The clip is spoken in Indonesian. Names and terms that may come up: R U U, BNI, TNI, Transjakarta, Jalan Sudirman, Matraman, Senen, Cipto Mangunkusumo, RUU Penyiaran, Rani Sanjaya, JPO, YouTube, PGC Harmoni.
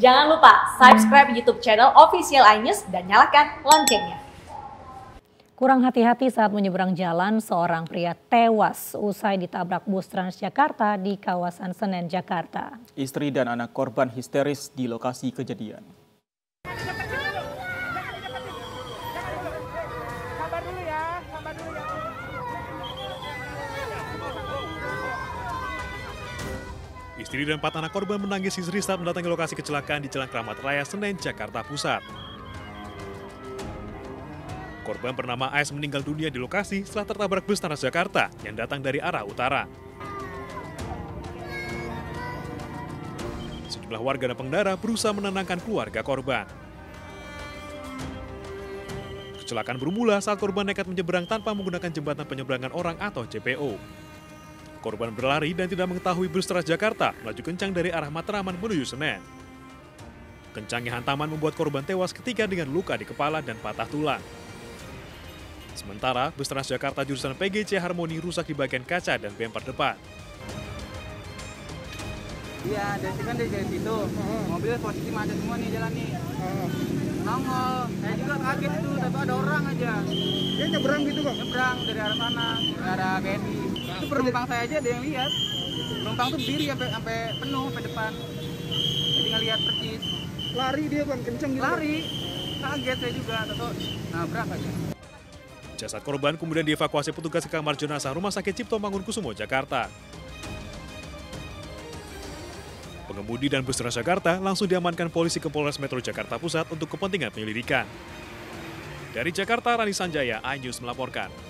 Jangan lupa subscribe YouTube channel Official iNews dan nyalakan loncengnya. Kurang hati-hati saat menyeberang jalan, seorang pria tewas usai ditabrak bus Transjakarta di kawasan Senen, Jakarta. Istri dan anak korban histeris di lokasi kejadian. Istri dan 4 anak korban menangis histeris saat mendatangi lokasi kecelakaan di Jalan Keramat Raya, Senen, Jakarta Pusat. Korban bernama AS meninggal dunia di lokasi setelah tertabrak bus Transjakarta yang datang dari arah utara. Sejumlah warga dan pengendara berusaha menenangkan keluarga korban. Kecelakaan bermula saat korban nekat menyeberang tanpa menggunakan jembatan penyeberangan orang atau JPO. Korban berlari dan tidak mengetahui bus Transjakarta melaju kencang dari arah Matraman menuju Senen. Kencangnya hantaman membuat korban tewas ketika dengan luka di kepala dan patah tulang. Sementara, bus Transjakarta jurusan PGC Harmoni rusak di bagian kaca dan bemper depan. Iya, dari kan dari situ. Mobil posisi macet semua nih jalan nih. Nongol, saya juga kaget tuh, tapi ada orang aja. Dia nyebrang gitu kok? Nyebrang dari arah sana, dari arah BNI. Itu penumpang saya aja ada yang lihat. Penumpang tuh berdiri sampai penuh, sampai depan. Jadi ngelihat percis. Lari dia bang, kenceng gitu? Lari, kaget saya juga, atau nabrak aja. Jasad korban kemudian dievakuasi petugas ke kamar jenazah Rumah Sakit Cipto Mangunkusumo, Jakarta. Pengemudi dan bus Transjakarta langsung diamankan polisi ke Polres Metro Jakarta Pusat untuk kepentingan penyelidikan. Dari Jakarta, Rani Sanjaya, iNews melaporkan.